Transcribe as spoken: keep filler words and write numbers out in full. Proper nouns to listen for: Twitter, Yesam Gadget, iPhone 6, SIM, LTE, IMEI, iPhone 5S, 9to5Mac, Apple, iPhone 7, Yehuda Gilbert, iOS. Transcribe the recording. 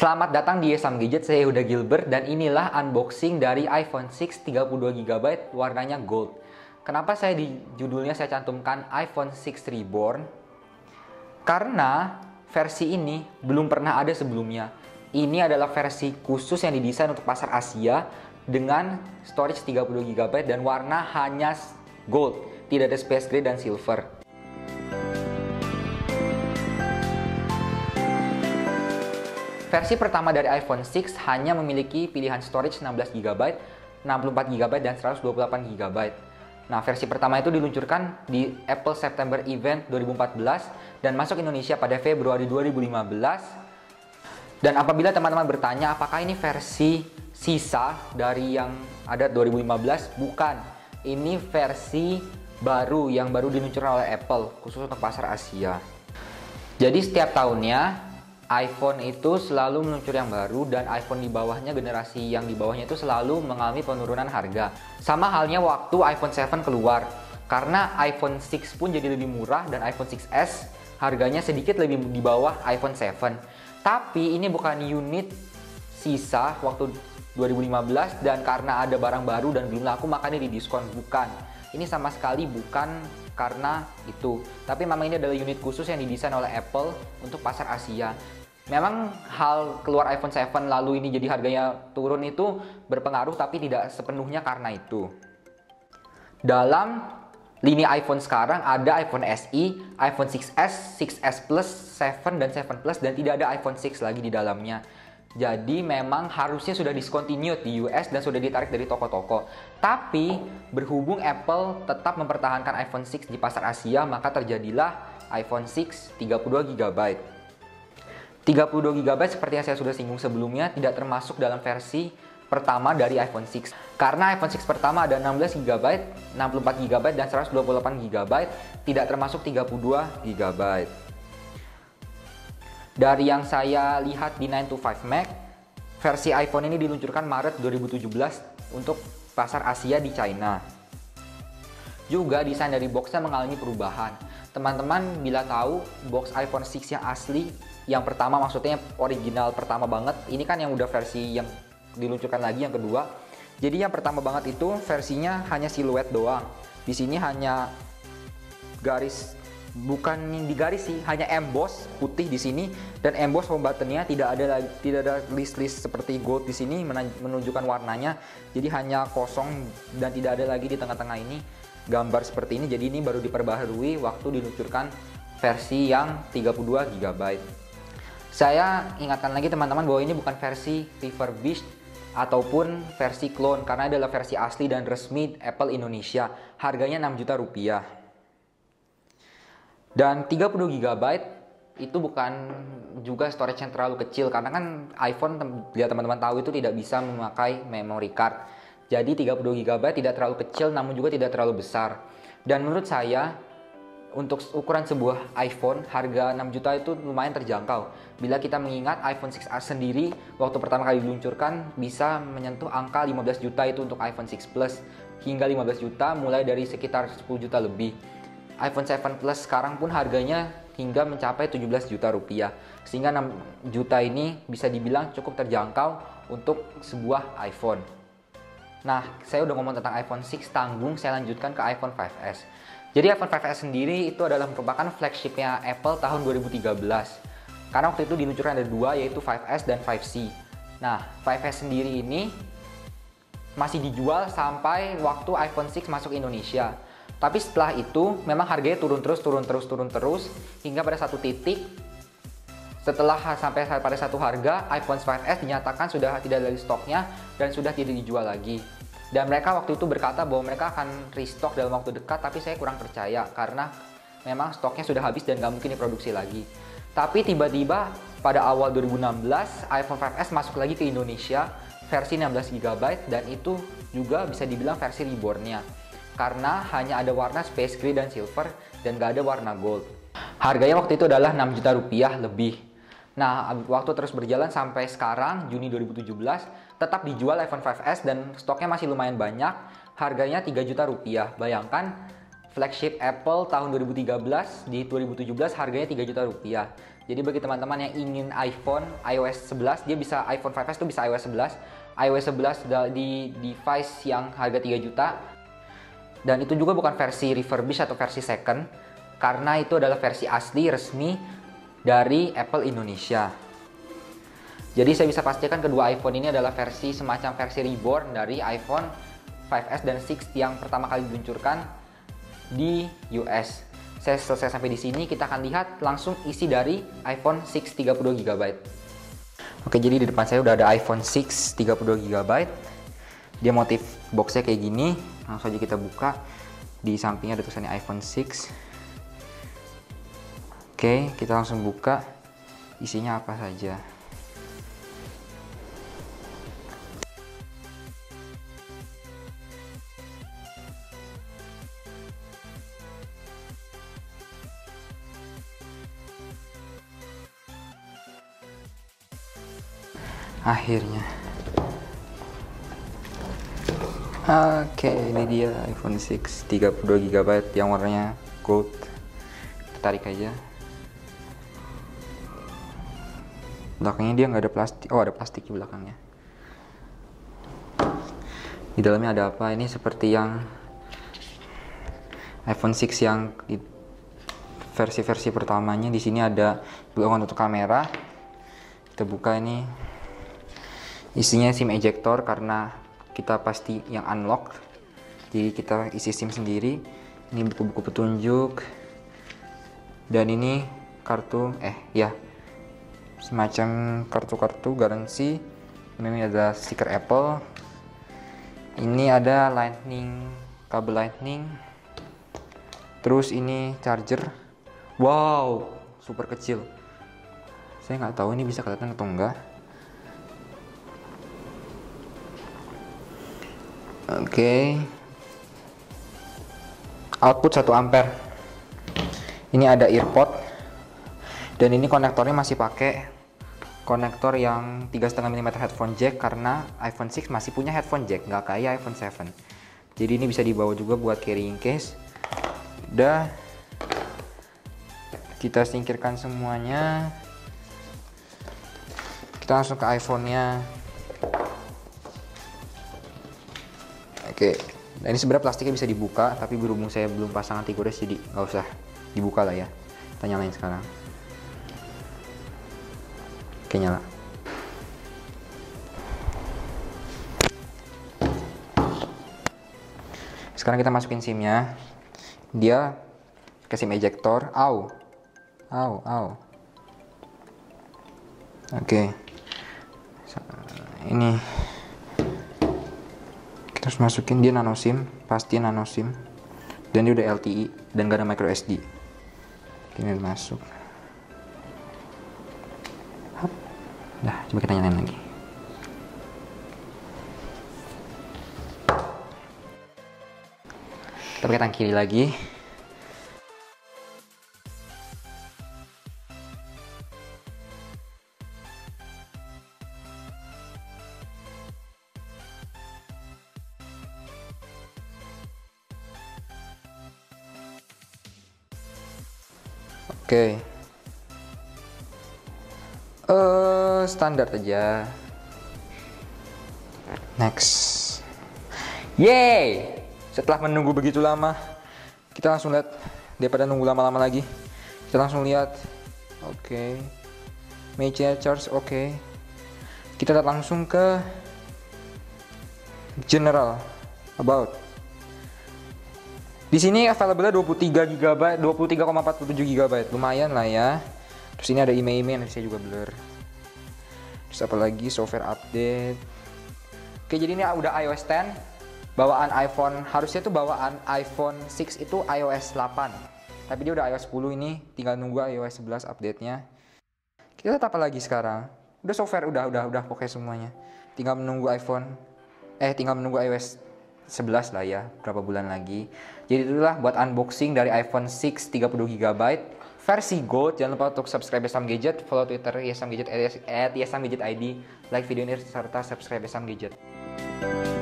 Selamat datang di Yesam Gadget, saya Yehuda Gilbert dan inilah unboxing dari iPhone six tiga puluh dua giga byte warnanya gold. Kenapa saya di judulnya saya cantumkan iPhone six Reborn? Karena versi ini belum pernah ada sebelumnya. Ini adalah versi khusus yang didesain untuk pasar Asia dengan storage tiga puluh dua giga byte dan warna hanya gold, tidak ada space gray dan silver. Versi pertama dari iPhone six hanya memiliki pilihan storage enam belas giga byte, enam puluh empat giga byte, dan seratus dua puluh delapan giga byte. Nah, versi pertama itu diluncurkan di Apple September Event dua ribu empat belas dan masuk Indonesia pada Februari dua ribu lima belas. Dan apabila teman-teman bertanya apakah ini versi sisa dari yang ada dua ribu lima belas, bukan. Ini versi baru yang baru diluncurkan oleh Apple khusus untuk pasar Asia. Jadi setiap tahunnya iPhone itu selalu meluncur yang baru dan iPhone di bawahnya, generasi yang di bawahnya itu selalu mengalami penurunan harga. Sama halnya waktu iPhone seven keluar, karena iPhone six pun jadi lebih murah dan iPhone six S harganya sedikit lebih di bawah iPhone seven. Tapi ini bukan unit sisa waktu dua ribu lima belas dan karena ada barang baru dan belum laku makanya di diskon, bukan. Ini sama sekali bukan karena itu, tapi memang ini adalah unit khusus yang didesain oleh Apple untuk pasar Asia. Memang hal keluar iPhone seven lalu ini jadi harganya turun itu berpengaruh, tapi tidak sepenuhnya karena itu. Dalam lini iPhone sekarang ada iPhone S E, iPhone six S, six S Plus, seven dan seven Plus, dan tidak ada iPhone six lagi di dalamnya. Jadi memang harusnya sudah discontinued di U S dan sudah ditarik dari toko-toko. Tapi berhubung Apple tetap mempertahankan iPhone six di pasar Asia, maka terjadilah iPhone six tiga puluh dua giga byte. tiga puluh dua giga byte seperti yang saya sudah singgung sebelumnya tidak termasuk dalam versi pertama dari iPhone six. Karena iPhone six pertama ada enam belas giga byte, enam puluh empat giga byte, dan seratus dua puluh delapan giga byte, tidak termasuk tiga puluh dua giga byte. Dari yang saya lihat di nine to five Mac, versi iPhone ini diluncurkan Maret dua ribu tujuh belas untuk pasar Asia di China. Juga desain dari boxnya mengalami perubahan. Teman-teman bila tahu box iPhone six yang asli, yang pertama maksudnya original pertama banget, ini kan yang udah versi yang diluncurkan lagi yang kedua. Jadi yang pertama banget itu versinya hanya siluet doang. Di sini hanya garis, bukan digaris sih, hanya emboss putih di sini dan emboss home buttonnya tidak ada tidak ada list-list seperti gold di sini menunjukkan warnanya. Jadi hanya kosong dan tidak ada lagi di tengah-tengah ini gambar seperti ini. Jadi ini baru diperbaharui waktu diluncurkan versi yang tiga puluh dua giga byte. Saya ingatkan lagi teman-teman bahwa ini bukan versi refurbished ataupun versi clone karena adalah versi asli dan resmi Apple Indonesia. Harganya enam juta rupiah. Dan tiga puluh dua giga byte itu bukan juga storage yang terlalu kecil karena kan iPhone, ya teman-teman tahu, itu tidak bisa memakai memory card. Jadi tiga puluh dua giga byte tidak terlalu kecil namun juga tidak terlalu besar. Dan menurut saya untuk ukuran sebuah iPhone harga enam juta itu lumayan terjangkau. Bila kita mengingat iPhone six S sendiri waktu pertama kali diluncurkan bisa menyentuh angka lima belas juta itu untuk iPhone six Plus hingga lima belas juta mulai dari sekitar sepuluh juta lebih. iPhone seven Plus sekarang pun harganya hingga mencapai tujuh belas juta rupiah. Sehingga enam juta ini bisa dibilang cukup terjangkau untuk sebuah iPhone. Nah, saya udah ngomong tentang iPhone six, tanggung saya lanjutkan ke iPhone five S. Jadi iPhone five S sendiri itu adalah merupakan flagshipnya Apple tahun dua ribu tiga belas. Karena waktu itu diluncurkan ada dua, yaitu five S dan five C. Nah, five S sendiri ini masih dijual sampai waktu iPhone six masuk Indonesia. Tapi setelah itu memang harganya turun terus, turun terus, turun terus hingga pada satu titik setelah sampai pada satu harga iPhone five S dinyatakan sudah tidak ada stoknya dan sudah tidak dijual lagi. Dan mereka waktu itu berkata bahwa mereka akan restock dalam waktu dekat, tapi saya kurang percaya karena memang stoknya sudah habis dan nggak mungkin diproduksi lagi. Tapi tiba-tiba pada awal dua ribu enam belas iPhone five S masuk lagi ke Indonesia versi enam belas giga byte dan itu juga bisa dibilang versi reborn-nya. Karena hanya ada warna space gray dan silver dan gak ada warna gold. Harganya waktu itu adalah enam juta rupiah lebih. Nah, waktu terus berjalan sampai sekarang Juni dua ribu tujuh belas tetap dijual iPhone five S dan stoknya masih lumayan banyak. Harganya tiga juta rupiah. Bayangkan flagship Apple tahun dua ribu tiga belas, di dua ribu tujuh belas harganya tiga juta rupiah. Jadi bagi teman-teman yang ingin iPhone iOS sebelas, dia bisa iPhone lima S itu bisa iOS sebelas. iOS sebelas di device yang harga tiga juta. Dan itu juga bukan versi refurbished atau versi second, karena itu adalah versi asli resmi dari Apple Indonesia. Jadi saya bisa pastikan kedua iPhone ini adalah versi semacam versi reborn dari iPhone lima S dan enam yang pertama kali diluncurkan di U S. Saya selesai sampai di sini, kita akan lihat langsung isi dari iPhone enam tiga puluh dua giga byte. Oke, jadi di depan saya udah ada iPhone enam tiga puluh dua giga byte. Dia motif boxnya kayak gini, langsung aja kita buka. Di sampingnya ada tulisannya iPhone enam. Oke, kita langsung buka. Isinya apa saja? Akhirnya, oke, ini dia iPhone enam tiga puluh dua giga byte yang warnanya gold. Tarik aja. Belakangnya dia nggak ada plastik. Oh, ada plastik di belakangnya. Di dalamnya ada apa? Ini seperti yang iPhone enam yang versi-versi pertamanya. Di sini ada blok untuk kamera. Kita buka ini. Isinya SIM ejector karena kita pasti yang unlock, jadi kita isi SIM sendiri. Ini buku-buku petunjuk, dan ini kartu eh ya semacam kartu-kartu garansi. Ini ada stiker Apple, ini ada lightning, kabel lightning, terus ini charger. Wow, super kecil. Saya nggak tahu ini bisa kelihatan atau enggak. Oke, okay. Output satu ampere. Ini ada earpod, dan ini konektornya masih pakai konektor yang tiga koma lima milimeter headphone jack karena iPhone enam masih punya headphone jack, nggak kayak iPhone tujuh. Jadi ini bisa dibawa juga buat carrying case. Udah, kita singkirkan semuanya. Kita langsung ke iPhone-nya. Oke, nah ini sebenarnya plastiknya bisa dibuka, tapi berhubung saya belum pasang anti gores jadi nggak usah dibuka lah ya. Kita nyalain sekarang. Oke, nyala. Sekarang kita masukin SIM-nya. Dia ke SIM ejector. Au, au, au. Oke, ini. Terus masukin, dia nano SIM, pasti nano SIM, dan dia udah L T E dan gak ada micro S D. Ini masuk. Hap. Nah, coba kita nyalain lagi. Kita pakai tangan kiri lagi. Oke, okay. uh, standar aja. Next, yay! Setelah menunggu begitu lama, kita langsung lihat. Daripada nunggu lama-lama lagi, kita langsung lihat. Oke, okay. Meja charge, oke. Okay. Kita lihat langsung ke general about. Di sini available-nya dua puluh tiga giga byte, dua puluh tiga koma empat tujuh giga byte. Lumayan lah ya. Terus ini ada I M E I nanti saya juga blur. Terus apalagi software update. Oke, jadi ini udah iOS sepuluh. Bawaan iPhone, harusnya tuh bawaan iPhone enam itu iOS delapan. Tapi dia udah iOS sepuluh ini, tinggal nunggu iOS sebelas update-nya. Kita lihat apa lagi sekarang? Udah software udah udah udah pokoknya semuanya. Tinggal menunggu iPhone eh tinggal menunggu iOS sebelas lah ya, berapa bulan lagi. Jadi itulah buat unboxing dari iPhone enam tiga puluh dua giga byte versi gold. Jangan lupa untuk subscribe Yesam Gadget, follow Twitter Yesam Gadget at Yesam Gadget I D, like video ini serta subscribe Yesam Gadget.